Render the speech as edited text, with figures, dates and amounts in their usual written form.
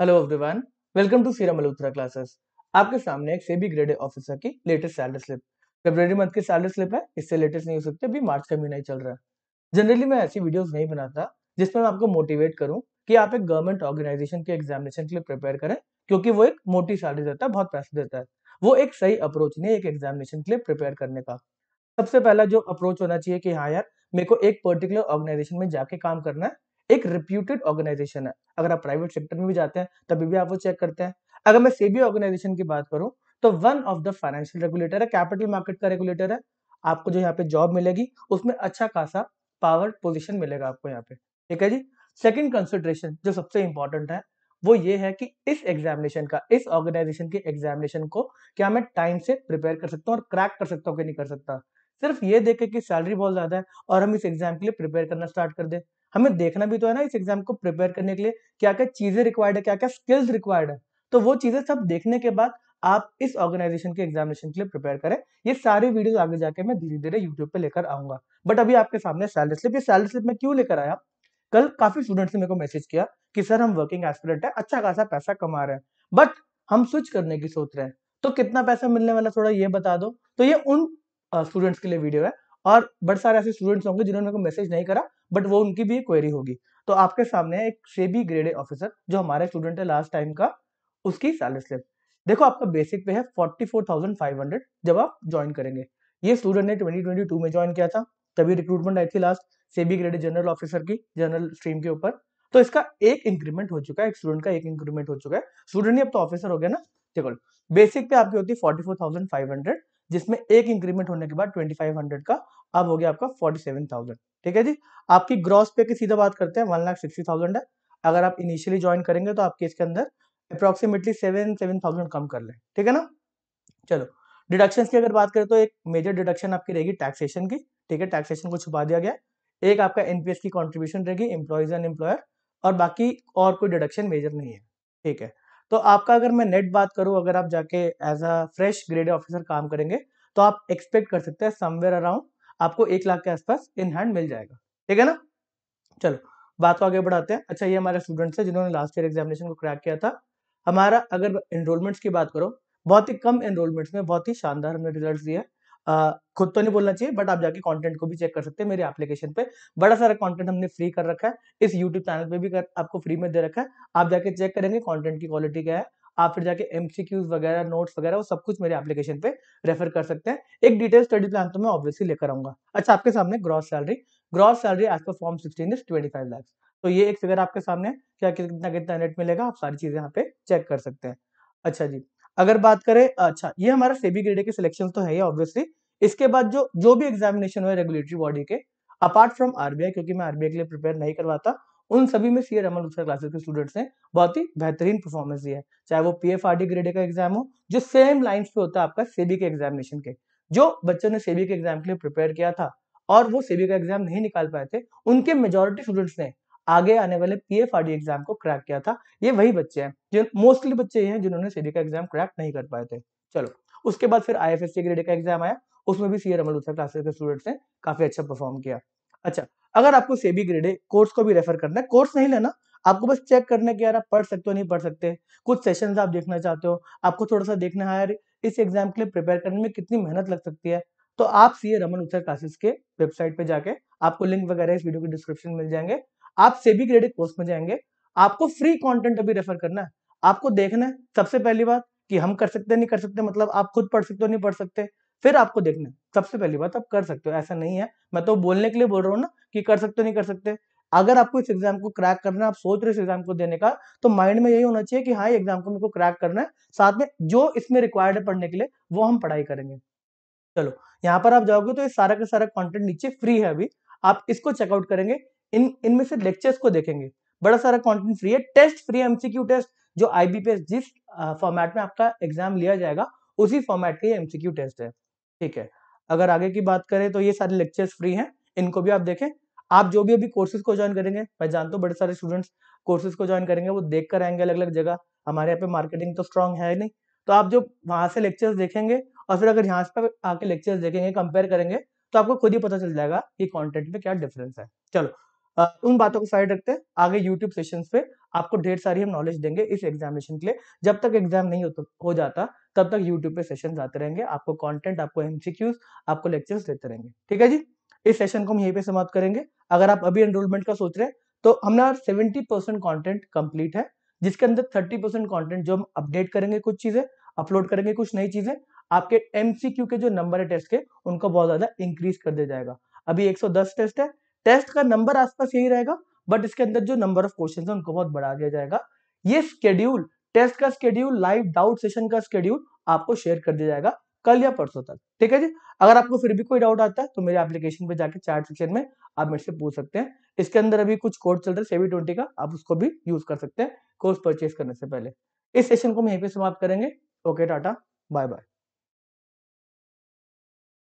Hello everyone, welcome to Shriram Malhotra classes. आपके सामने एक सेबी ग्रेड ऑफिसर की लेटेस्ट सैलरी स्लिप, फरवरी मंथ की सैलरी स्लिप है। इससे लेटेस्ट नहीं हो सकते, अभी मार्च का महीना ही चल रहा है। जनरली मैं ऐसी वीडियोस नहीं बनाता जिसमें मैं आपको मोटिवेट करूं कि आप एक गवर्नमेंट ऑर्गेनाइजेशन के एग्जामिनेशन के लिए प्रिपेयर करें, क्योंकि वो एक मोटी सैलरी देता है, बहुत पैसे देता है। वो एक सही अप्रोच नहीं है एक एग्जामिनेशन के लिए प्रिपेयर करने का। सबसे पहला जो अप्रोच होना चाहिए कि हाँ यार, मेरे को एक पर्टिकुलर ऑर्गेनाइजेशन में जाके काम करना है, एक रिप्यूटेड ऑर्गेनाइजेशन है। अगर आप प्राइवेट सेक्टर में भी जाते हैं तभी भी आप वो चेक करते हैं। अगर मैं सेबी ऑर्गेनाइजेशन की बात करूं तो one of the financial regulator है, कैपिटल मार्केट का रेगुलेटर है। आपको जो यहाँ पे जॉब मिलेगी उसमें अच्छा खासा पावर पोजीशन मिलेगा आपको यहाँ पे, ठीक है जी। सेकंड कंसिडरेशन जो सबसे इंपॉर्टेंट है वो ये है कि इस एग्जामिनेशन का, इस ऑर्गेनाइजेशन के एग्जामिनेशन को क्या मैं टाइम से प्रिपेयर कर सकता हूँ और क्रैक कर सकता हूँ कि नहीं कर सकता। सिर्फ ये देखे कि सैलरी बहुत ज्यादा है और हम इस एग्जाम के लिए प्रिपेयर करना स्टार्ट कर दे, हमें देखना भी तो है ना इस एग्जाम को प्रिपेयर करने के लिए क्या क्या चीजें रिक्वायर्ड है, क्या क्या स्किल्स रिक्वायर्ड है। तो वो चीजें सब देखने के बाद आप इस ऑर्गेनाइजेशन के एग्जामिनेशन के लिए प्रिपेयर करें। ये सारी वीडियोस आगे जाके मैं धीरे धीरे यूट्यूब पे लेकर आऊंगा, बट अभी आपके सामने सैलरी स्लिप। ये सैलरी स्लिप मैं क्यों लेकर आया, कल काफी स्टूडेंट्स ने मेरे को मैसेज किया कि सर हम वर्किंग एस्पिरेंट है, अच्छा खासा पैसा कमा रहे हैं, बट हम स्विच करने की सोच रहे हैं, तो कितना पैसा मिलने वाला थोड़ा ये बता दो। तो ये उन स्टूडेंट्स के लिए वीडियो है, और बड़े सारे ऐसे स्टूडेंट्स होंगे जिन्होंने मेरे को मैसेज नहीं करा, बट वो उनकी भी क्वेरी होगी। तो आपके सामने एक सेबी ग्रेड ए ऑफिसर जो हमारा स्टूडेंट है लास्ट टाइम का, उसकी सैलरी स्लिप देखो। आपका बेसिक पे है 44,500 जब आप ज्वाइन करेंगे। ये स्टूडेंट ने 2022 में ज्वाइन किया था, तभी रिक्रूटमेंट आई थी last SEBI grade A general officer की, जनरल स्ट्रीम के ऊपर। तो इसका एक इंक्रीमेंट हो चुका है, एक स्टूडेंट का एक इंक्रीमेंट हो चुका है। स्टूडेंट ही अब तो ऑफिसर हो गया ना। देखो बेसिक पे आपकी होती है 44,500, जिसमें एक इंक्रीमेंट होने के बाद 2500 का अब हो गया आपका 47,000, ठीक है जी। आपकी ग्रॉस पे की सीधा बात करते हैं, 1,60,000 है। अगर आप इनिशियली ज्वाइन करेंगे तो आपके इसके अंदर अप्रोक्सीमेटली 7,000 कम कर लें, ठीक है ना। चलो डिडक्शंस की अगर बात करें तो एक मेजर डिडक्शन आपकी रहेगी टैक्सेशन की, ठीक है, टैक्सेशन को छुपा दिया गया। एक आपका एनपीएस की कॉन्ट्रीब्यूशन रहेगी, एम्प्लॉयज एंड एम्प्लॉयर, और बाकी और कोई डिडक्शन मेजर नहीं है, ठीक है। तो आपका अगर मैं नेट बात करूं, अगर आप जाके as a fresh grade officer काम करेंगे तो आप एक्सपेक्ट कर सकते हैं समवेयर अराउंड आपको 1 लाख के आसपास इन हैंड मिल जाएगा, ठीक है ना। चलो बात को आगे बढ़ाते हैं। अच्छा, ये हमारे स्टूडेंट्स हैं जिन्होंने लास्ट ईयर एग्जामिनेशन को क्रैक किया था। हमारा अगर एनरोलमेंट्स की बात करो, बहुत ही कम एनरोलमेंट्स में बहुत ही शानदार हमने रिजल्ट दिए। खुद तो नहीं बोलना चाहिए, बट आप जाके कंटेंट को भी चेक कर सकते हैं। मेरे एप्लीकेशन पे बड़ा सारा कंटेंट हमने फ्री कर रखा है, इस यूट्यूब चैनल पे भी आपको फ्री में दे रखा है। आप जाके चेक करेंगे कंटेंट की क्वालिटी क्या है। आप फिर जाके एमसीक्यूज वगैरह, नोट्स वगैरह, वो सब कुछ मेरे एप्लीकेशन पे रेफर कर सकते हैं। एक डिटेल स्टडी प्लान तो मैं ऑब्वियसली लेकर आऊंगा। अच्छा, आपके सामने gross salary, as per form 16 is 25 lakh. तो ये एक फिगर आपके सामने क्या कितना नेट मिलेगा, आप सारी चीजें यहाँ पे चेक कर सकते हैं। अच्छा जी, अगर बात करें, अच्छा ये हमारा सेबी ग्रेड के सिलेक्शन तो है ही ऑब्वियसली। इसके बाद जो भी एग्जामिनेशन हुए रेगुलेटरी बॉडी के, अपार्ट फ्रॉम आरबीआई, क्योंकि मैं आरबीआई के लिए प्रिपेयर नहीं करवाता, उन सभी में सीए रमन लूथरा क्लासेस के स्टूडेंट्स ने बहुत ही बेहतरीन परफॉर्मेंस दी है। चाहे वो पीएफआरडी ग्रेड का एग्जाम हो, जो सेम लाइन्स पे होता है आपका सेबी के एग्जामिनेशन के। जो बच्चों ने सेबी के एग्जाम के लिए प्रिपेयर किया था और वो सेबी का एग्जाम नहीं निकाल पाए थे, उनके मेजोरिटी स्टूडेंट्स ने आगे आने वाले पीएफआरडी एग्जाम को क्रैक किया था। ये वही बच्चे हैं जो मोस्टली बच्चे हैं जिन्होंने सेबी का एग्जाम क्रैक नहीं कर पाए थे। चलो उसके बाद फिर आईएफएससी ग्रेड का एग्जाम आया, उसमें भी सीए रमन लूथरा क्लासेस के स्टूडेंट्स ने काफी अच्छा परफॉर्म किया। अच्छा, अगर आपको सेबी ग्रेड कोर्स को भी रेफर करना है, कोर्स नहीं लेना, आपको बस चेक करना है कि यार आप पढ़ सकते हो नहीं पढ़ सकते, कुछ सेशंस आप देखना चाहते हो, आपको थोड़ा सा देखना है यार इस एग्जाम के लिए प्रिपेयर करने में कितनी मेहनत लग सकती है, तो आप सीए रमन लूथरा क्लासेस के वेबसाइट पे जाके, आपको लिंक वगैरह इस वीडियो के डिस्क्रिप्शन मिल जाएंगे, आप सेबी ग्रेड कोर्स में जाएंगे। आपको फ्री कंटेंट अभी रेफर करना है, आपको देखना है सबसे पहली बात कि हम कर सकते नहीं कर सकते, मतलब आप खुद पढ़ सकते हो नहीं पढ़ सकते। फिर आपको देखना है सबसे पहली बात आप कर सकते हो, ऐसा नहीं है, मैं तो बोलने के लिए बोल रहा हूँ ना कि कर सकते हो नहीं कर सकते। अगर आपको इस एग्जाम को क्रैक करना है, आप सोच रहे हो इस एग्जाम को देने का, तो माइंड में यही होना चाहिए कि हाँ एग्जाम को मेरे को क्रैक करना है, साथ में जो इसमें रिक्वायर्ड है पढ़ने के लिए वो हम पढ़ाई करेंगे। चलो यहाँ पर आप जाओगे तो ये सारा का सारा कंटेंट नीचे फ्री है, अभी आप इसको चेकआउट करेंगे, इनमें से लेक्चर्स को देखेंगे, बड़ा सारा कंटेंट फ्री है। टेस्ट फ्री एमसीक्यू टेस्ट, जो आईबीपीएस जिस फॉर्मेट में आपका एग्जाम लिया जाएगा उसी फॉर्मेट के एमसीक्यू टेस्ट है, ठीक है। अगर आगे की बात करें तो ये सारे लेक्चर्स फ्री हैं, इनको भी आप देखें। आप जो भी अभी कोर्सेज को ज्वाइन करेंगे, मैं जानता हूँ बड़े सारे स्टूडेंट्स कोर्सेज को ज्वाइन करेंगे, वो देख कर आएंगे अलग अलग जगह, हमारे यहाँ पे मार्केटिंग तो स्ट्रांग है नहीं, तो आप जो वहां से लेक्चर्स देखेंगे और फिर अगर यहाँ पर आके लेक्चर्स देखेंगे, कंपेयर करेंगे, तो आपको खुद ही पता चल जाएगा कि कॉन्टेंट में क्या डिफरेंस है। चलो उन बातों को साइड रखते हैं, आगे यूट्यूब सेशंस पे आपको ढेर सारी हम नॉलेज देंगे इस एग्जामिनेशन के लिए। जब तक एग्जाम नहीं हो जाता तब तक यूट्यूब पे सेशंस आते रहेंगे, आपको कंटेंट, आपको एमसीक्यूज, आपको लेक्चर्स देते रहेंगे। ठीक है जी, इस सेशन को हम यहीं पे समाप्त करेंगे। अगर आप अभी एनरोलमेंट का सोच रहे हैं तो हमारा 70% कॉन्टेंट कंप्लीट है, जिसके अंदर 30% कॉन्टेंट जो हम अपडेट करेंगे, कुछ चीजें अपलोड करेंगे, कुछ नई चीजें, आपके एमसीक्यू के जो नंबर है टेस्ट के उनको बहुत ज्यादा इंक्रीज कर दिया जाएगा। अभी 110 टेस्ट है, टेस्ट का नंबर आसपास यही रहेगा, बट इसके अंदर जो नंबर ऑफ क्वेश्चंस है उनको बहुत बढ़ा दिया जाएगा। ये स्केड्यूल, टेस्ट का स्केड्यूल, लाइव डाउट सेशन का स्केड्यूल आपको शेयर कर दिया जाएगा कल या परसों तक। ठीक है जी, अगर आपको फिर भी कोई डाउट आता है तो मेरे एप्लीकेशन पे जाके चैट सेक्शन में आप मेरे से पूछ सकते हैं। इसके अंदर अभी कुछ कोड चल रहा है सेबी 20 का, आप उसको भी यूज कर सकते हैं कोर्स परचेज करने से पहले। इस सेशन को हम यहीं पे समाप्त करेंगे। Okay, tata, bye bye.